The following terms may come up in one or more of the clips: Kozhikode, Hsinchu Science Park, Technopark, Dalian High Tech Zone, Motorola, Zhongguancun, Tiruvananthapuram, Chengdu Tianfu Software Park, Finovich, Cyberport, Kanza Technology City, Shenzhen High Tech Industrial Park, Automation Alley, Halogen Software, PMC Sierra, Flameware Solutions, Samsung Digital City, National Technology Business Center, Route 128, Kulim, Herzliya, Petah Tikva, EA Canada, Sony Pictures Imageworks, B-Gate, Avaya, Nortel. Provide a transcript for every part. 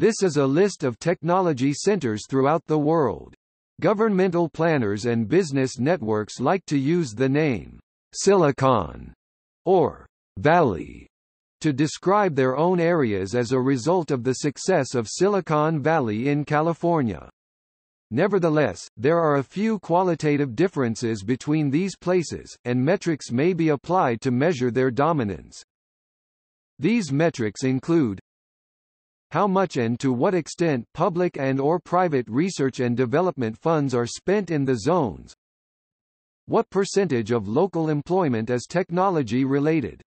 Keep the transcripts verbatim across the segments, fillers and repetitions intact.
This is a list of technology centers throughout the world. Governmental planners and business networks like to use the name Silicon or Valley to describe their own areas as a result of the success of Silicon Valley in California. Nevertheless, there are a few qualitative differences between these places, and metrics may be applied to measure their dominance. These metrics include how much and to what extent public and or private research and development funds are spent in the zones, what percentage of local employment is technology-related,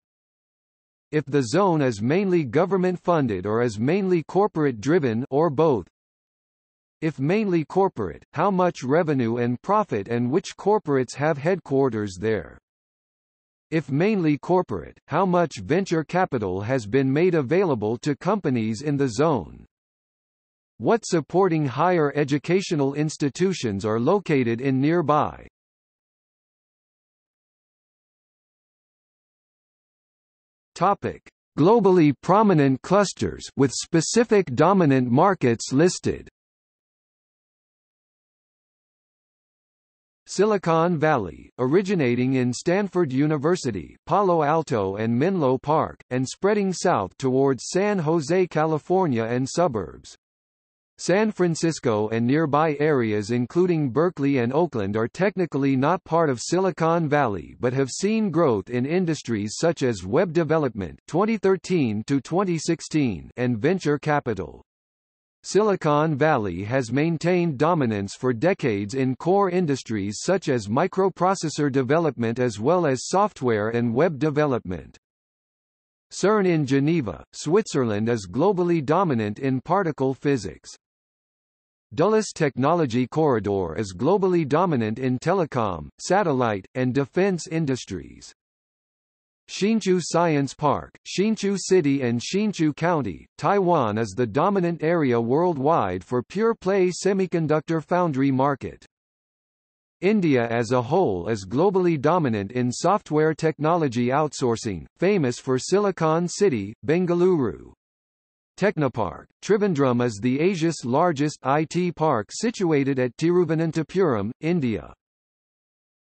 if the zone is mainly government-funded or is mainly corporate-driven or both. If mainly corporate, how much revenue and profit and which corporates have headquarters there. If mainly corporate, how much venture capital has been made available to companies in the zone. What supporting higher educational institutions are located in nearby. Topic: globally prominent clusters with specific dominant markets listed. Silicon Valley, originating in Stanford University, Palo Alto and Menlo Park, and spreading south towards San Jose, California and suburbs. San Francisco and nearby areas including Berkeley and Oakland are technically not part of Silicon Valley but have seen growth in industries such as web development twenty thirteen to twenty sixteen and venture capital. Silicon Valley has maintained dominance for decades in core industries such as microprocessor development as well as software and web development. CERN in Geneva, Switzerland is globally dominant in particle physics. Dulles Technology Corridor is globally dominant in telecom, satellite, and defense industries. Hsinchu Science Park, Hsinchu City and Hsinchu County, Taiwan is the dominant area worldwide for pure-play semiconductor foundry market. India as a whole is globally dominant in software technology outsourcing, famous for Silicon City, Bengaluru. Technopark, Trivandrum is the Asia's largest I T park situated at Tiruvananthapuram, India.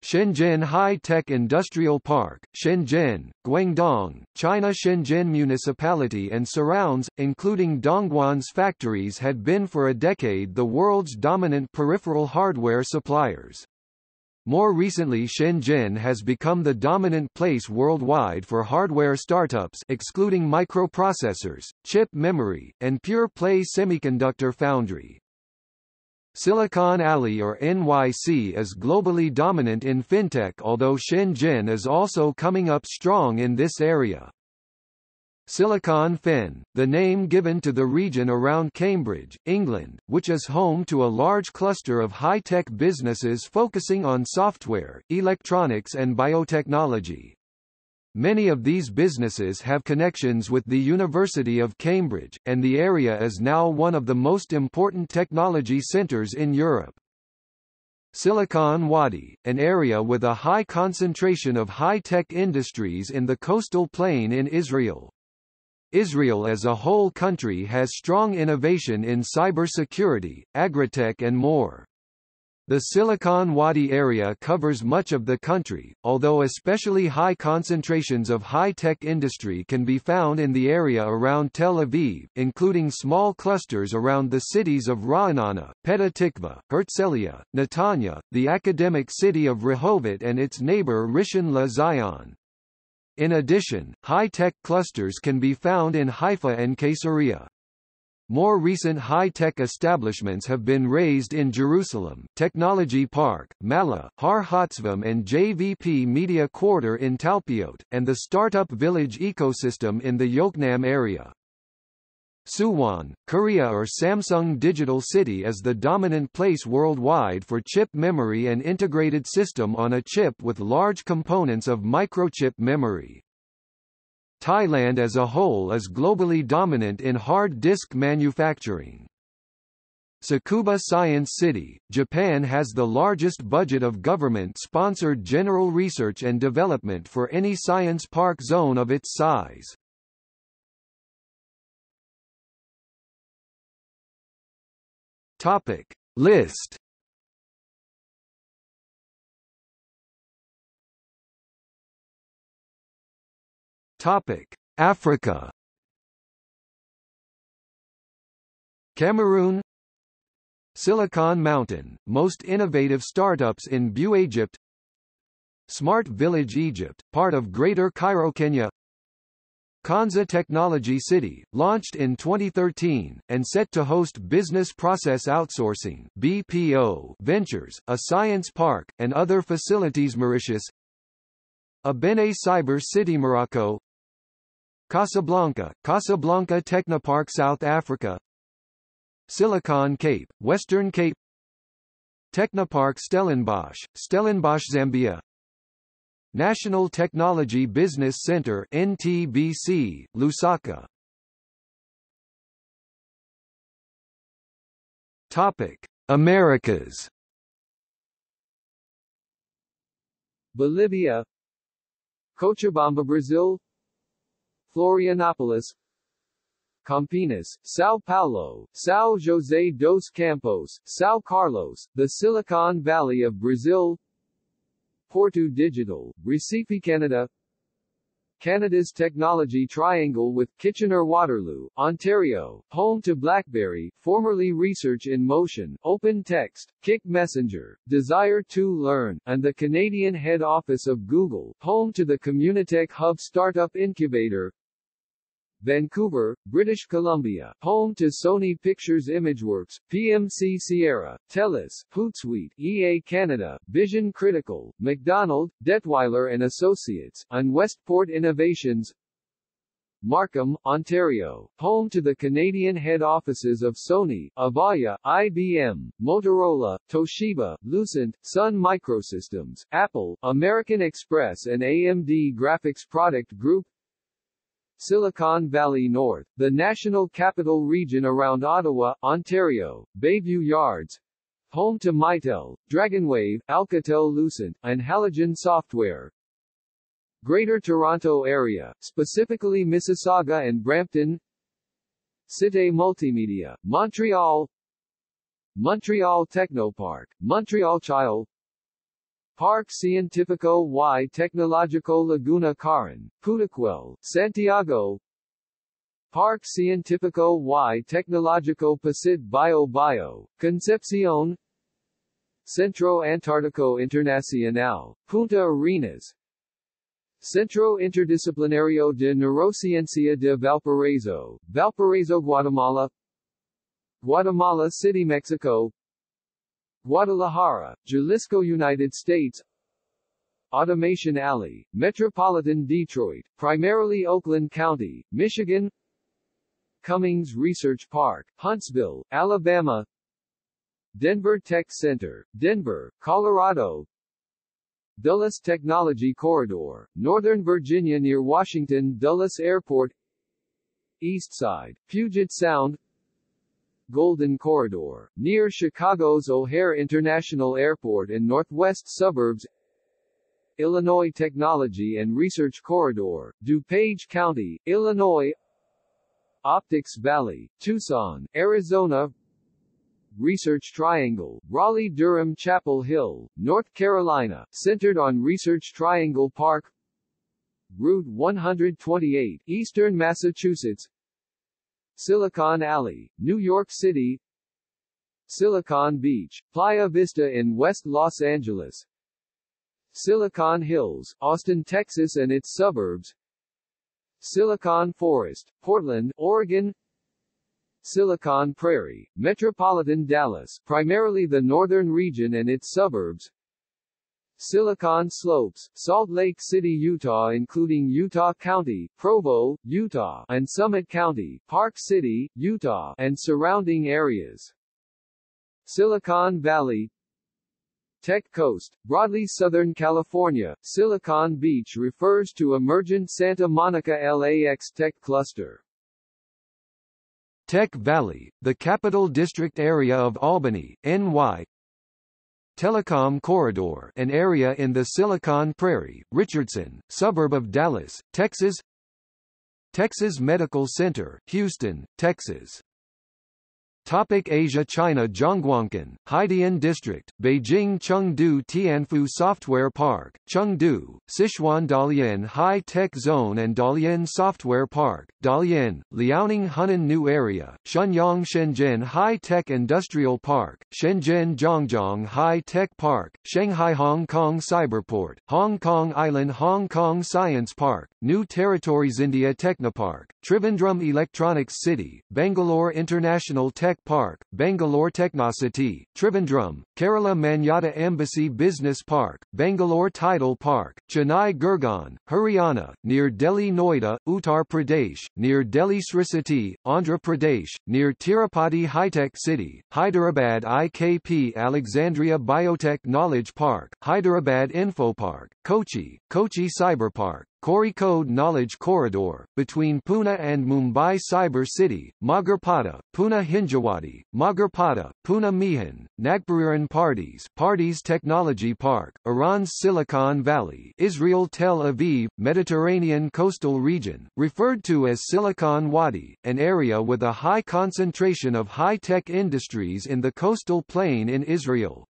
Shenzhen High Tech Industrial Park, Shenzhen, Guangdong, China. Shenzhen municipality and surrounds, including Dongguan's factories, had been for a decade the world's dominant peripheral hardware suppliers. More recently, Shenzhen has become the dominant place worldwide for hardware startups excluding microprocessors, chip memory, and pure-play semiconductor foundry. Silicon Alley or N Y C is globally dominant in fintech, although Shenzhen is also coming up strong in this area. Silicon Fen, the name given to the region around Cambridge, England, which is home to a large cluster of high-tech businesses focusing on software, electronics and biotechnology. Many of these businesses have connections with the University of Cambridge, and the area is now one of the most important technology centers in Europe. Silicon Wadi, an area with a high concentration of high-tech industries in the coastal plain in Israel. Israel as a whole country has strong innovation in cybersecurity, agritech and more. The Silicon Wadi area covers much of the country, although especially high concentrations of high-tech industry can be found in the area around Tel Aviv, including small clusters around the cities of Ra'anana, Petah Tikva, Herzliya, Netanya, the academic city of Rehovot and its neighbor Rishon LeZion. In addition, high-tech clusters can be found in Haifa and Caesarea. More recent high-tech establishments have been raised in Jerusalem, Technology Park, Mala, Har Hatzvim and J V P Media Quarter in Talpiot, and the startup village ecosystem in the Yoknam area. Suwon, Korea or Samsung Digital City is the dominant place worldwide for chip memory and integrated system on a chip with large components of microchip memory. Thailand as a whole is globally dominant in hard disk manufacturing. Tsukuba Science City, Japan has the largest budget of government-sponsored general research and development for any science park zone of its size. Topic list. Topic Africa. Cameroon. Silicon Mountain, most innovative startups in B U Egypt. Smart Village Egypt, part of Greater Cairo, Kenya. Kanza Technology City, launched in twenty thirteen, and set to host Business Process Outsourcing B P O Ventures, a science park, and other facilities. Mauritius. Abene Cyber City, Morocco. Casablanca, Casablanca Technopark, South Africa. Silicon Cape, Western Cape. Technopark Stellenbosch, Stellenbosch, Zambia. National Technology Business Center N T B C, Lusaka. Topic: Americas. Bolivia. Cochabamba, Brazil. Florianopolis. Campinas, São Paulo, São José dos Campos, São Carlos, the Silicon Valley of Brazil. Porto Digital, Recife, Canada. Canada's Technology Triangle with Kitchener-Waterloo, Ontario, home to BlackBerry, formerly Research in Motion, OpenText, Kik Messenger, Desire to Learn, and the Canadian head office of Google, home to the Communitech Hub startup incubator. Vancouver, British Columbia, home to Sony Pictures Imageworks, P M C Sierra, TELUS, Hootsuite, E A Canada, Vision Critical, McDonald, Detweiler and Associates, and Westport Innovations. Markham, Ontario, home to the Canadian head offices of Sony, Avaya, I B M, Motorola, Toshiba, Lucent, Sun Microsystems, Apple, American Express and A M D Graphics Product Group. Silicon Valley North, the national capital region around Ottawa, Ontario, Bayview Yards, home to Mitel, Dragonwave, Alcatel-Lucent, and Halogen Software. Greater Toronto Area, specifically Mississauga and Brampton. Cité Multimédia, Montreal. Montreal Technopark, Montreal Chile. Parque Científico y Tecnológico Laguna Caron, Putaquel, Santiago. Parque Científico y Tecnológico Pasit Bio Bio, Concepción. Centro Antártico Internacional, Punta Arenas. Centro Interdisciplinario de Neurociencia de Valparaíso, Valparaíso, Guatemala. Guatemala City, Mexico. Guadalajara, Jalisco, United States. Automation Alley, Metropolitan Detroit, primarily Oakland County, Michigan. Cummings Research Park, Huntsville, Alabama. Denver Tech Center, Denver, Colorado. Dulles Technology Corridor, Northern Virginia near Washington Dulles Airport. Eastside, Puget Sound. Golden Corridor, near Chicago's O'Hare International Airport and northwest suburbs. Illinois Technology and Research Corridor, DuPage County, Illinois. Optics Valley, Tucson, Arizona. Research Triangle, Raleigh-Durham Chapel Hill, North Carolina, centered on Research Triangle Park. Route one twenty-eight, Eastern Massachusetts. Silicon Alley, New York City. Silicon Beach, Playa Vista in West Los Angeles. Silicon Hills, Austin, Texas and its suburbs. Silicon Forest, Portland, Oregon. Silicon Prairie, Metropolitan Dallas, primarily the northern region and its suburbs. Silicon Slopes, Salt Lake City, Utah including Utah County, Provo, Utah, and Summit County, Park City, Utah, and surrounding areas. Silicon Valley. Tech Coast, broadly Southern California, Silicon Beach refers to emergent Santa Monica L A X tech cluster. Tech Valley, the Capital District area of Albany, N Y. Telecom Corridor, an area in the Silicon Prairie, Richardson, suburb of Dallas, Texas. Texas Medical Center, Houston, Texas. Asia China Zhongguancun, Haidian District, Beijing Chengdu Tianfu Software Park, Chengdu, Sichuan Dalian High Tech Zone and Dalian Software Park, Dalian, Liaoning Hunan New Area, Shenyang Shenzhen High Tech Industrial Park, Shenzhen Zhongjiang High Tech Park, Shanghai Hong Kong Cyberport, Hong Kong Island Hong Kong Science Park, New Territories India Technopark, Trivandrum Electronics City, Bangalore International Tech Park, Bangalore Technocity, Trivandrum, Kerala Manyata Embassy Business Park, Bangalore Tidal Park, Chennai Gurgaon, Haryana, near Delhi Noida, Uttar Pradesh, near Delhi Srisati, Andhra Pradesh, near Tirupati High-Tech City, Hyderabad I K P Alexandria Biotech Knowledge Park, Hyderabad Infopark, Kochi, Kochi Cyberpark, Kozhikode Knowledge Corridor, between Pune and Mumbai Cyber City, Magarpada, Pune Hinjawadi, Magarpada, Pune Mihan, Nagpurian Parties Parties Technology Park, Iran's Silicon Valley, Israel Tel Aviv, Mediterranean Coastal Region, referred to as Silicon Wadi, an area with a high concentration of high-tech industries in the coastal plain in Israel.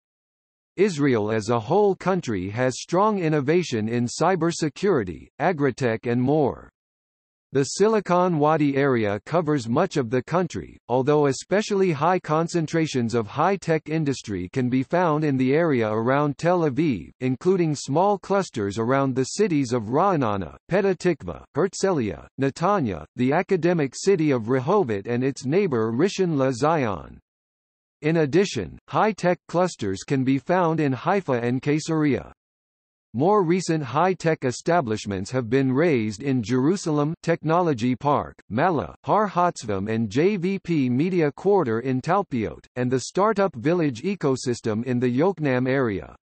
Israel as a whole country has strong innovation in cybersecurity, agritech and more. The Silicon Wadi area covers much of the country, although especially high concentrations of high-tech industry can be found in the area around Tel Aviv, including small clusters around the cities of Ra'anana, Petah Tikva, Herzliya, Netanya, the academic city of Rehovot and its neighbor Rishon LeZion. In addition, high-tech clusters can be found in Haifa and Caesarea. More recent high-tech establishments have been raised in Jerusalem Technology Park, Mala, Har Hatzvim and J V P Media Quarter in Talpiot, and the startup village ecosystem in the Yoknam area.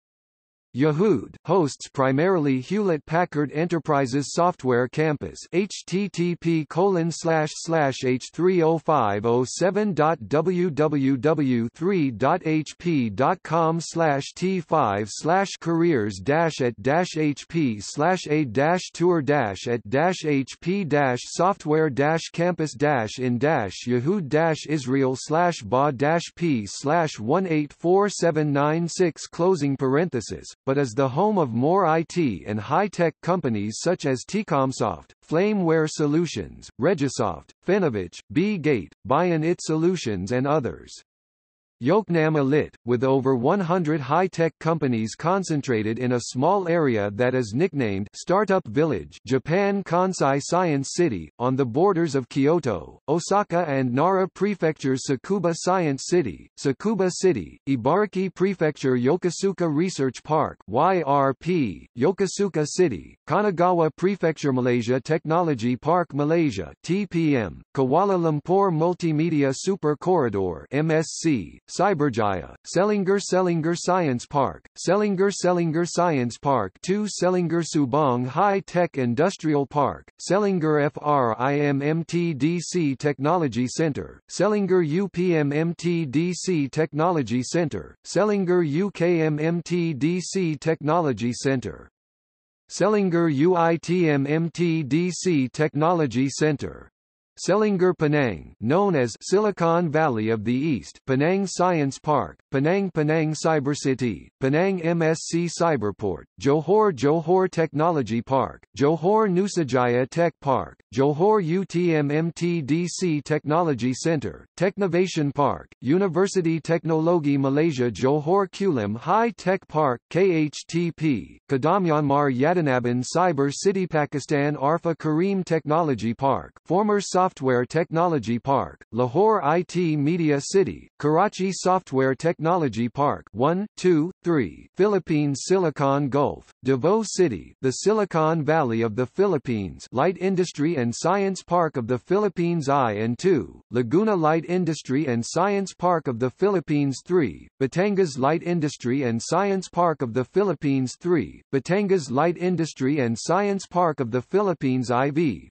Yehud hosts primarily Hewlett-Packard Enterprises Software Campus h t t p colon slash slash h three oh five oh seven dot w w w three dot h p dot com slash t five slash careers dash at dash h p slash a dash tour dash at dash h p dash software dash campus dash in dash yehud dash israel slash ba dash p slash one eight four seven nine six, but as the home of more I T and high-tech companies such as Tcomsoft, Flameware Solutions, Regisoft, Finovich, B-Gate, Buy-in-It Solutions and others. Yoknam Alit, with over one hundred high-tech companies concentrated in a small area that is nicknamed Startup Village, Japan Kansai Science City, on the borders of Kyoto, Osaka and Nara Prefecture Tsukuba Science City, Tsukuba City, Ibaraki Prefecture Yokosuka Research Park Y R P, Yokosuka City, Kanagawa Prefecture Malaysia Technology Park Malaysia T P M, Kuala Lumpur Multimedia Super Corridor M S C, Cyberjaya, Selinger Selinger Science Park, Selinger Selinger Science Park two Selinger Subang High Tech Industrial Park, Selinger FRIMMTDC Technology Center, Selinger UPMMTDC Technology Center, Selinger UKMMTDC Technology Center. Selinger UITMMTDC Technology Center. Selinger Penang, known as Silicon Valley of the East, Penang Science Park, Penang Penang Cyber City, Penang M S C Cyberport, Johor Johor Technology Park, Johor Nusajaya Tech Park, Johor UTMMTDC Technology Center, Technovation Park, University Teknologi Malaysia Johor Kulim High Tech Park, K H T P, Kadamyanmar Yadanaban Cyber City Pakistan Arfa Karim Technology Park, former Software Technology Park, Lahore I T Media City, Karachi Software Technology Park one, two, three, Philippines Silicon Gulf, Davao City, the Silicon Valley of the Philippines Light Industry and Science Park of the Philippines I and two, Laguna Light Industry and Science Park of the Philippines three, Batangas Light Industry and Science Park of the Philippines three, Batangas Light Industry and Science Park of the Philippines four,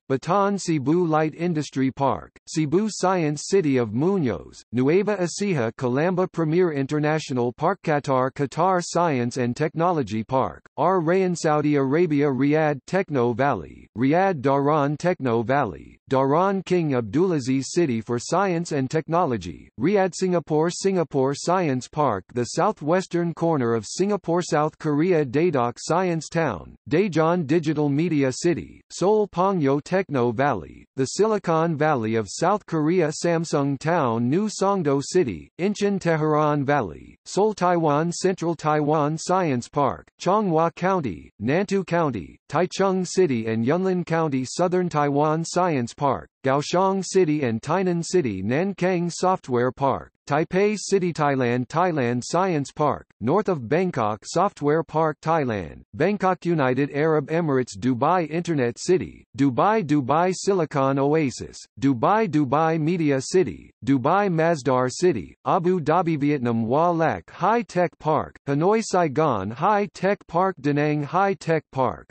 Bataan Cebu Light Industry Industry Park, Cebu Science City of Muñoz, Nueva Ecija Calamba Premier International Park, Qatar Qatar Science and Technology Park, R. Rayyan Saudi Arabia Riyadh Techno Valley, Riyadh Dharan Techno Valley, Dharan King Abdulaziz City for Science and Technology, Riyadh Singapore Singapore Science Park, the southwestern corner of Singapore, South Korea Daedok Science Town, Daejeon Digital Media City, Seoul Pongyo Techno Valley, the Silicon Valley of South Korea Samsung Town New Songdo City, Incheon Tehran Valley, Seoul Taiwan Central Taiwan Science Park, Changhua County, Nantou County, Taichung City and Yunlin County Southern Taiwan Science Park, Kaohsiung City and Tainan City Nankang Software Park, Taipei City Thailand Thailand Science Park, north of Bangkok Software Park Thailand, Bangkok United Arab Emirates Dubai Internet City, Dubai Dubai Silicon Oasis, Dubai Dubai Media City, Dubai Masdar City, Abu Dhabi Vietnam Hoa Lạc High Tech Park, Hanoi Saigon High Tech Park, Da Nang High Tech Park.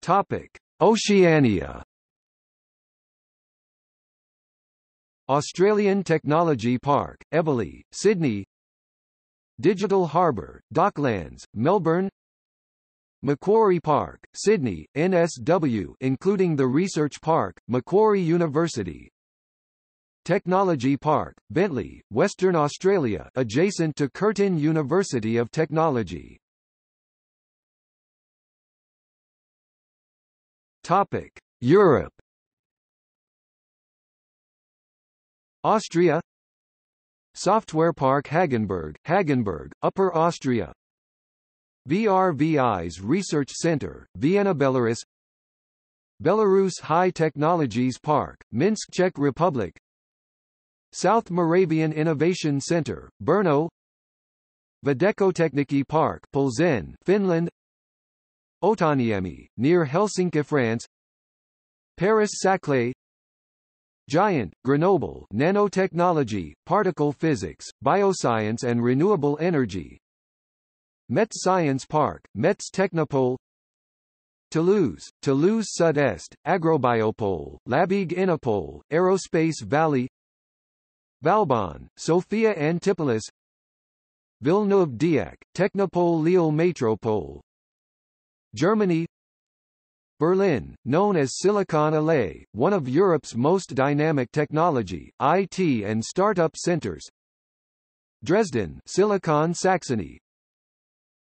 Topic: Oceania. Australian Technology Park, Eveleigh, Sydney, Digital Harbour, Docklands, Melbourne, Macquarie Park, Sydney, N S W including the Research Park, Macquarie University, Technology Park, Bentley, Western Australia adjacent to Curtin University of Technology. Topic: Europe. Austria, Software Park Hagenberg, Hagenberg, Upper Austria, V R V I's Research Center, Vienna, Belarus, Belarus High Technologies Park, Minsk, Czech Republic, South Moravian Innovation Center, Brno, Videkotechniki Park, Plzeň, Finland, Otaniemi, near Helsinki, France, Paris-Saclay, Giant, Grenoble, Nanotechnology, Particle Physics, Bioscience and Renewable Energy, Metz Science Park, Metz Technopole, Toulouse, Toulouse Sud-Est, Agrobiopole, Labig Inopole, Aerospace Valley, Valbonne, Sophia Antipolis, Villeneuve-Dieppe, Technopole Lille Metropole, Germany, Berlin, known as Silicon Alley, one of Europe's most dynamic technology, I T and startup centers. Dresden, Silicon Saxony,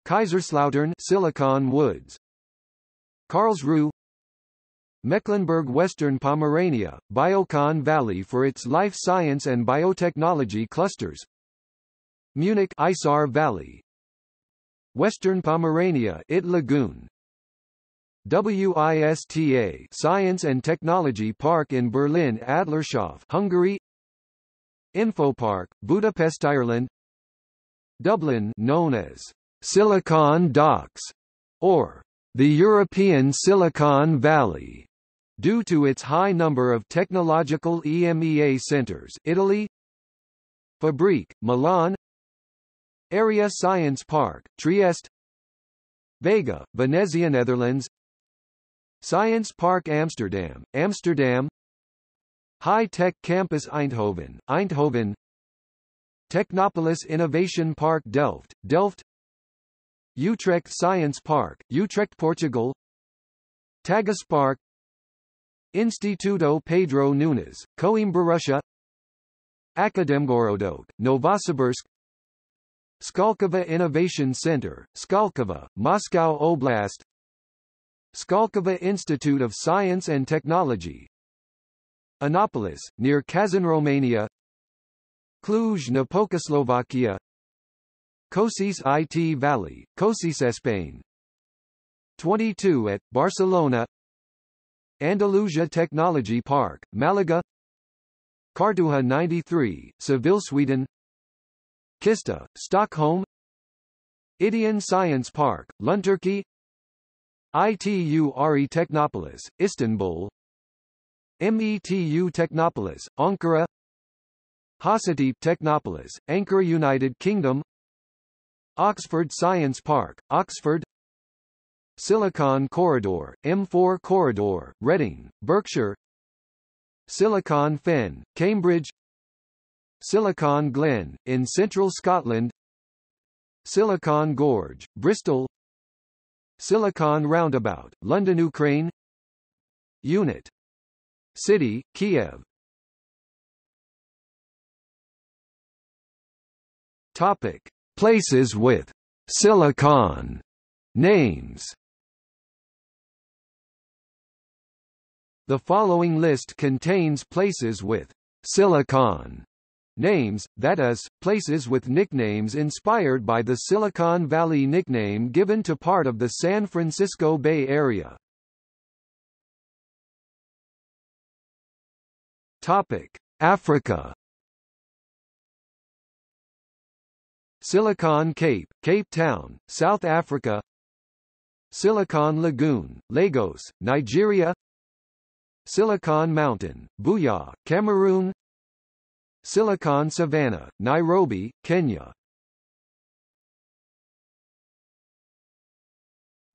Kaiserslautern, Silicon Woods, Karlsruhe, Mecklenburg Western Pomerania, Biocon Valley for its life science and biotechnology clusters. Munich, Isar Valley, Western Pomerania, It Lagoon, WISTA Science and Technology Park in Berlin, Adlershof, Hungary, Infopark, Budapest, Ireland, Dublin, known as Silicon Docks or the European Silicon Valley due to its high number of technological EMEA centers, Italy, Fabrique, Milan, Area Science Park, Trieste, Vega, Venezia, Netherlands, Science Park Amsterdam, Amsterdam, High Tech Campus Eindhoven, Eindhoven, Technopolis Innovation Park Delft, Delft, Utrecht Science Park, Utrecht, Portugal, Tagespark, Instituto Pedro Nunes, Coimbra, Russia, Akademgorodok, Novosibirsk, Skalkova Innovation Center, Skalkova, Moscow Oblast, Skalkova Institute of Science and Technology, Annapolis, near Kazan, Romania, Cluj-Napoca, Slovakia, Cosis I T Valley, Cosis, Spain, twenty-two at, Barcelona, Andalusia Technology Park, Malaga, Cartuja ninety-three, Seville, Sweden, Kista, Stockholm, Ideon Science Park, Lunturki, I T U R E Technopolis, Istanbul, METU Technopolis, Ankara, Hasatip Technopolis, Ankara, United Kingdom, Oxford Science Park, Oxford, Silicon Corridor, M four Corridor, Reading, Berkshire. Silicon Fen, Cambridge. Silicon Glen, in central Scotland. Silicon Gorge, Bristol. Silicon Roundabout, London, Ukraine. Unit City, Kiev. Topic: Places with Silicon names. The following list contains places with Silicon names, that is, places with nicknames inspired by the Silicon Valley nickname given to part of the San Francisco Bay Area. Topic: Africa. Silicon Cape, Cape Town, South Africa. Silicon Lagoon, Lagos, Nigeria. Silicon Mountain, Buya, Cameroon. Silicon Savannah, Nairobi, Kenya.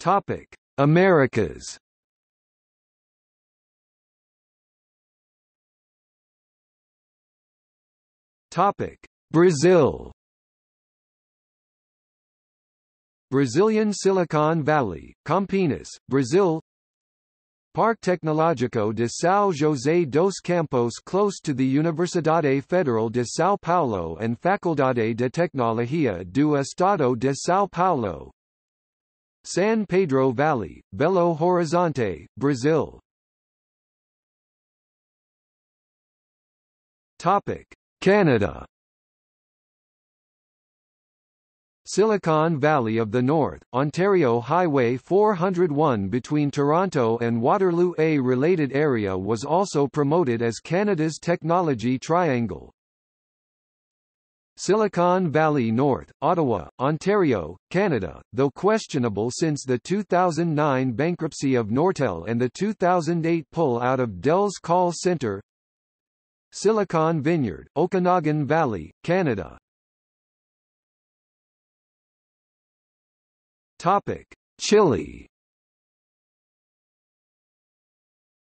Topic: Americas. Topic: Brazil. Brazilian Silicon Valley, Campinas, Brazil. Parque Tecnológico de São José dos Campos, close to the Universidade Federal de São Paulo and Faculdade de Tecnologia do Estado de São Paulo. San Pedro Valley, Belo Horizonte, Brazil. Topic: Canada. Silicon Valley of the North, Ontario Highway four hundred one between Toronto and Waterloo. A related area was also promoted as Canada's Technology Triangle. Silicon Valley North, Ottawa, Ontario, Canada, though questionable since the two thousand nine bankruptcy of Nortel and the two thousand eight pull-out of Dell's call center. Silicon Vineyard, Okanagan Valley, Canada. Topic: Chile.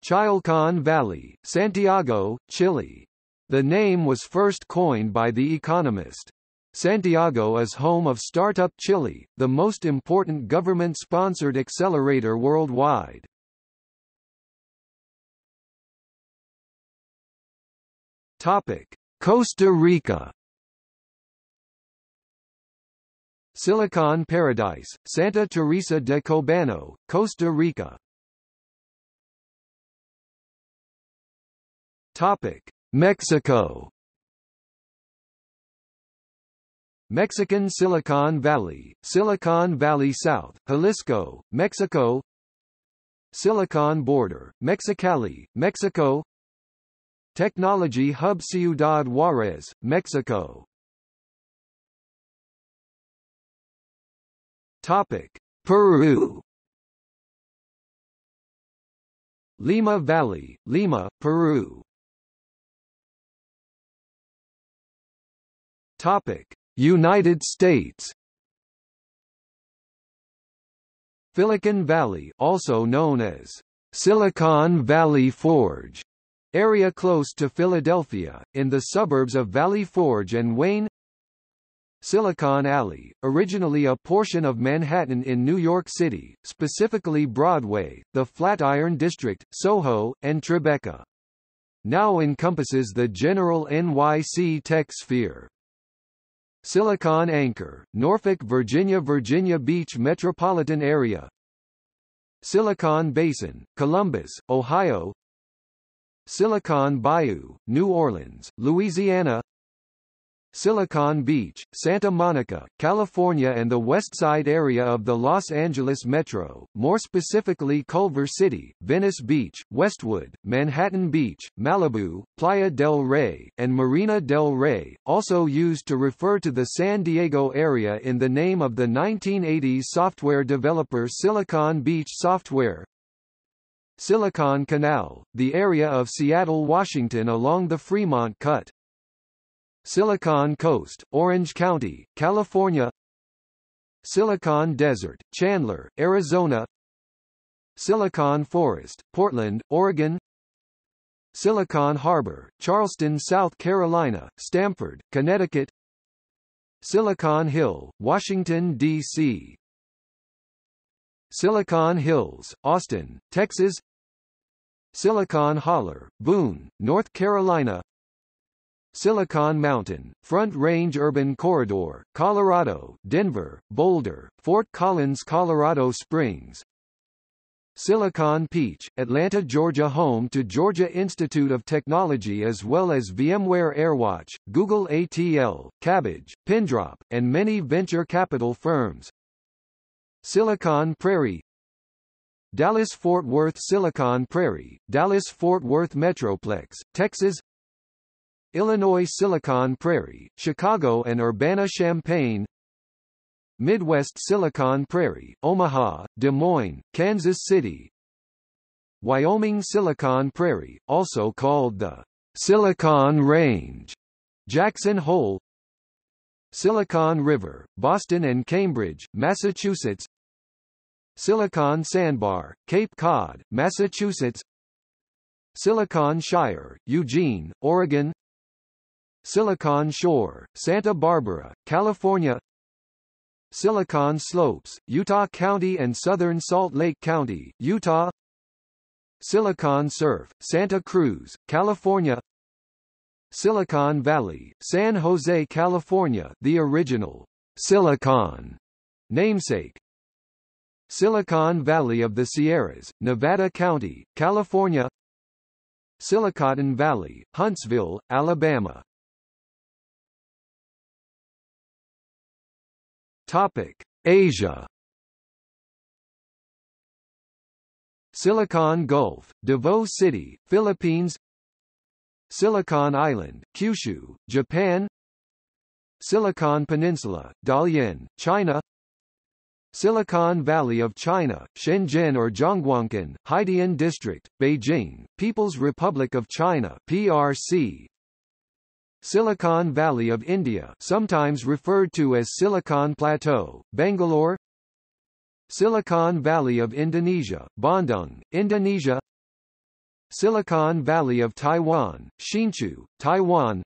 Chialcon Valley, Santiago, Chile. The name was first coined by The Economist. Santiago is home of Startup Chile, the most important government-sponsored accelerator worldwide. Topic: Costa Rica. Silicon Paradise, Santa Teresa de Cobano, Costa Rica. Topic: Mexico. Mexican Silicon Valley, Silicon Valley South, Jalisco, Mexico. Silicon Border, Mexicali, Mexico. Technology Hub, Ciudad Juarez, Mexico. Topic: Peru. Lima Valley, Lima, Peru. Topic: United States. Silicon Valley, also known as Silicon Valley Forge, area close to Philadelphia, in the suburbs of Valley Forge and Wayne. Silicon Alley, originally a portion of Manhattan in New York City, specifically Broadway, the Flatiron District, Soho, and Tribeca. Now encompasses the general N Y C tech sphere. Silicon Anchor, Norfolk, Virginia, Virginia Beach metropolitan area. Silicon Basin, Columbus, Ohio. Silicon Bayou, New Orleans, Louisiana. Silicon Beach, Santa Monica, California and the Westside area of the Los Angeles Metro, more specifically Culver City, Venice Beach, Westwood, Manhattan Beach, Malibu, Playa del Rey, and Marina del Rey, also used to refer to the San Diego area in the name of the nineteen eighties software developer Silicon Beach Software. Silicon Canal, the area of Seattle, Washington along the Fremont Cut. Silicon Coast, Orange County, California. Silicon Desert, Chandler, Arizona. Silicon Forest, Portland, Oregon; Silicon Harbor, Charleston, South Carolina; Stamford, Connecticut; Silicon Hill, Washington, D C; Silicon Hills, Austin, Texas; Silicon Holler, Boone, North Carolina; Silicon Mountain, Front Range Urban Corridor, Colorado; Denver, Boulder, Fort Collins, Colorado Springs; Silicon Peach, Atlanta, Georgia, home to Georgia Institute of Technology as well as VMware AirWatch, Google A T L, Cabbage, Pindrop, and many venture capital firms. Silicon Prairie, Dallas-Fort Worth; Silicon Prairie, Dallas-Fort Worth Metroplex, Texas; Illinois; Silicon Prairie, Chicago and Urbana-Champaign; Midwest; Silicon Prairie, Omaha, Des Moines, Kansas City; Wyoming; Silicon Prairie, also called the Silicon Range, Jackson Hole; Silicon River, Boston and Cambridge, Massachusetts; Silicon Sandbar, Cape Cod, Massachusetts; Silicon Shire, Eugene, Oregon; Silicon Shore, Santa Barbara, California; Silicon Slopes, Utah County and Southern Salt Lake County, Utah; Silicon Surf, Santa Cruz, California; Silicon Valley, San Jose, California, the original Silicon namesake; Silicon Valley of the Sierras, Nevada County, California; Silicon Valley, Huntsville, Alabama. Topic: Asia. Silicon Gulf, Davao City, Philippines; Silicon Island, Kyushu, Japan; Silicon Peninsula, Dalian, China; Silicon Valley of China, Shenzhen or Zhongguancun, Haidian District, Beijing, People's Republic of China, P R C; Silicon Valley of India, sometimes referred to as Silicon Plateau, Bangalore; Silicon Valley of Indonesia, Bandung, Indonesia; Silicon Valley of Taiwan, Hsinchu, Taiwan;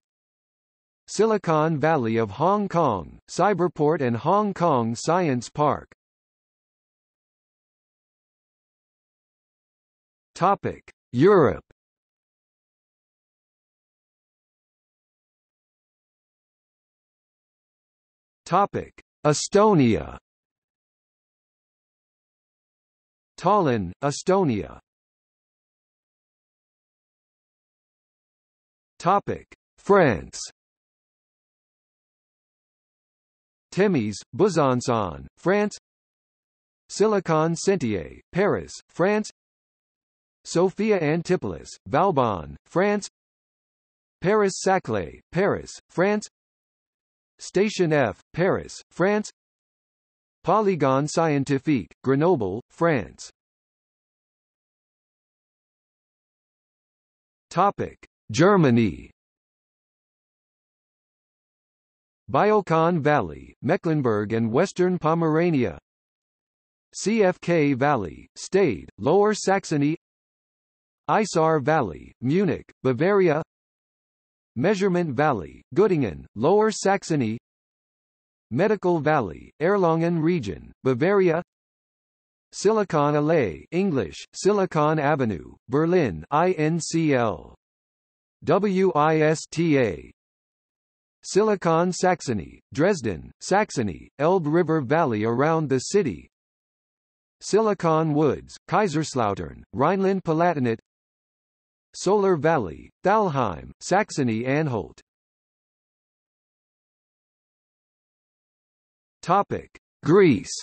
Silicon Valley of Hong Kong, Cyberport and Hong Kong Science Park. Topic: Europe. Topic: Estonia. Tallinn, Estonia. Topic: France. Temes, Besançon, France; Silicon Sentier, Paris, France; Sophia Antipolis, Valbonne, France; Paris-Saclay, Paris, France; Station F, Paris, France; Polygon Scientifique, Grenoble, France. Topic: Germany. Biokon Valley, Mecklenburg and Western Pomerania; C F K Valley, Stade, Lower Saxony; Isar Valley, Munich, Bavaria; Measurement Valley, Göttingen, Lower Saxony; Medical Valley, Erlangen region, Bavaria; Silicon Alley, English, Silicon Avenue, Berlin, I N C L, W I S T A; Silicon Saxony, Dresden, Saxony, Elbe River Valley around the city; Silicon Woods, Kaiserslautern, Rhineland-Palatinate; Solar Valley, Thalheim, Saxony-Anhalt. Topic: Greece.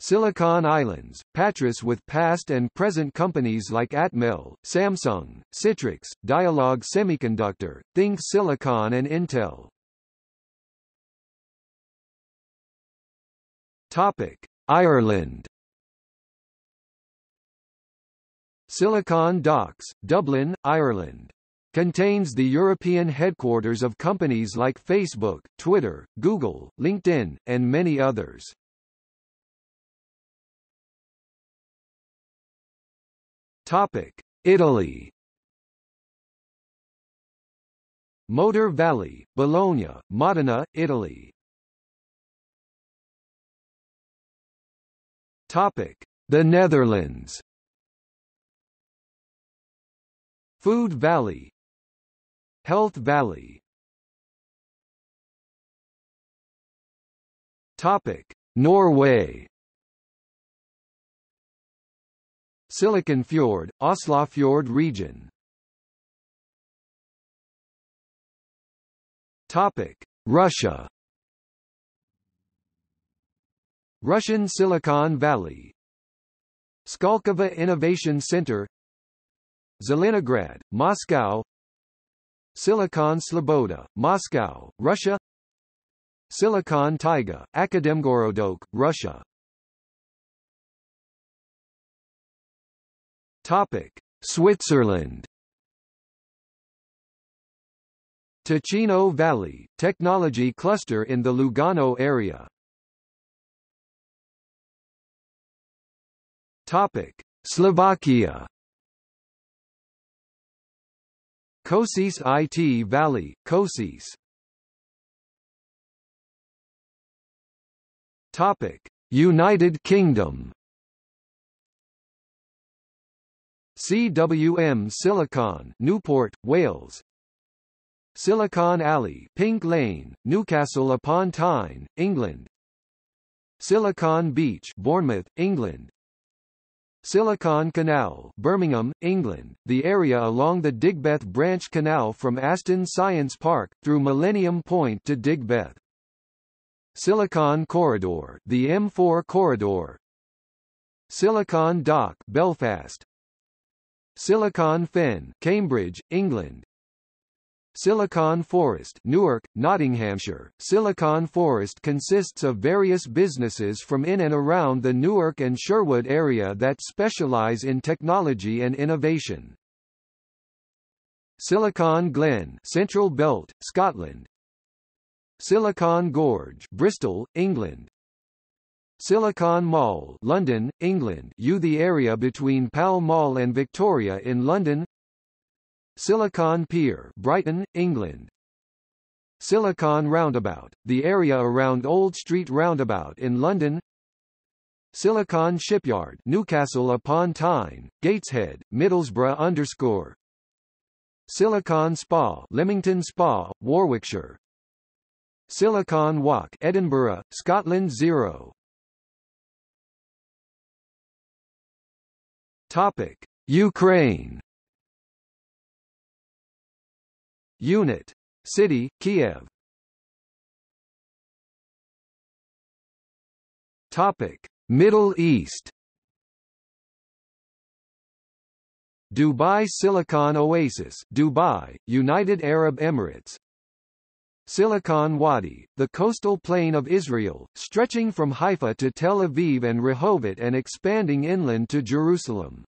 Silicon Islands, Patras with past and present companies like Atmel, Samsung, Citrix, Dialog Semiconductor, Think Silicon and Intel. Topic: Ireland. Silicon Docks, Dublin, Ireland. Contains the European headquarters of companies like Facebook, Twitter, Google, LinkedIn, and many others. Topic: Italy. Motor Valley, Bologna, Modena, Italy. Topic: The Netherlands. Food Valley, Health Valley. Topic: Norway. Siliconfjord, Oslofjord region. Topic: Russia. Russian Silicon Valley, Skolkova Innovation Center, Zelenograd, Moscow, Silicon Sloboda, Moscow, Russia, Silicon Taiga, Akademgorodok, Russia. Topic: Switzerland. Ticino Valley, technology cluster in the Lugano area. Topic: Slovakia. Kosice I T Valley, Kosice. Topic: United Kingdom. C W M Silicon, Newport, Wales. Silicon Alley, Pink Lane, Newcastle upon Tyne, England. Silicon Beach, Bournemouth, England. Silicon Canal, Birmingham, England, the area along the Digbeth Branch Canal from Aston Science Park through Millennium Point to Digbeth. Silicon Corridor, the M four corridor. Silicon Dock, Belfast. Silicon Fen, Cambridge, England. Silicon Forest, Newark, Nottinghamshire. Silicon Forest consists of various businesses from in and around the Newark and Sherwood area that specialize in technology and innovation. Silicon Glen, Central Belt, Scotland. Silicon Gorge, Bristol, England. Silicon Mall, London, England. U the area between Pall Mall and Victoria in London. Silicon Pier, Brighton, England. Silicon Roundabout, the area around Old Street Roundabout in London. Silicon Shipyard, Newcastle upon Tyne, Gateshead, Middlesbrough underscore. Silicon Spa, Leamington Spa, Warwickshire. Silicon Walk, Edinburgh, Scotland zero. Topic: Ukraine. Unit. City, Kiev. Topic: Middle East. Dubai Silicon Oasis, Dubai, United Arab Emirates. Silicon Wadi, the coastal plain of Israel, stretching from Haifa to Tel Aviv and Rehovot and expanding inland to Jerusalem.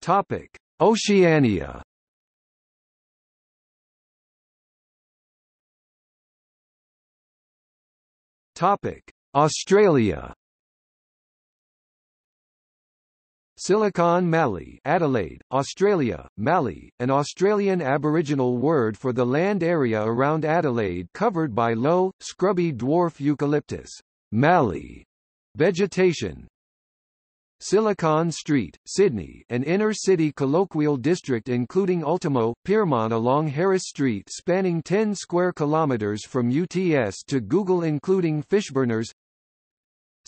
Topic: Oceania. Topic: Australia. Silicon Mallee, Adelaide, Australia. Mallee, an Australian Aboriginal word for the land area around Adelaide covered by low, scrubby dwarf eucalyptus Mallee vegetation. Silicon Street, Sydney, an inner-city colloquial district including Ultimo, Pyrmont along Harris Street spanning ten square kilometres from U T S to Google including Fishburners.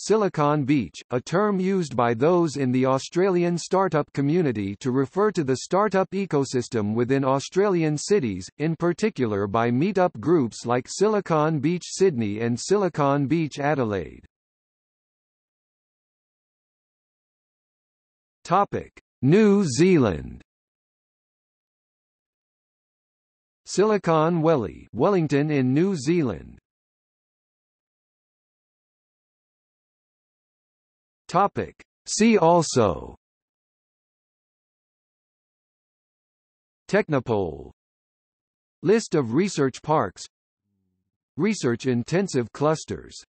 Silicon Beach, a term used by those in the Australian startup community to refer to the startup ecosystem within Australian cities, in particular by meetup groups like Silicon Beach Sydney and Silicon Beach Adelaide. Topic: New Zealand. Silicon Welly, Wellington in New Zealand. Topic: See also. Technopole. List of research parks. Research intensive clusters.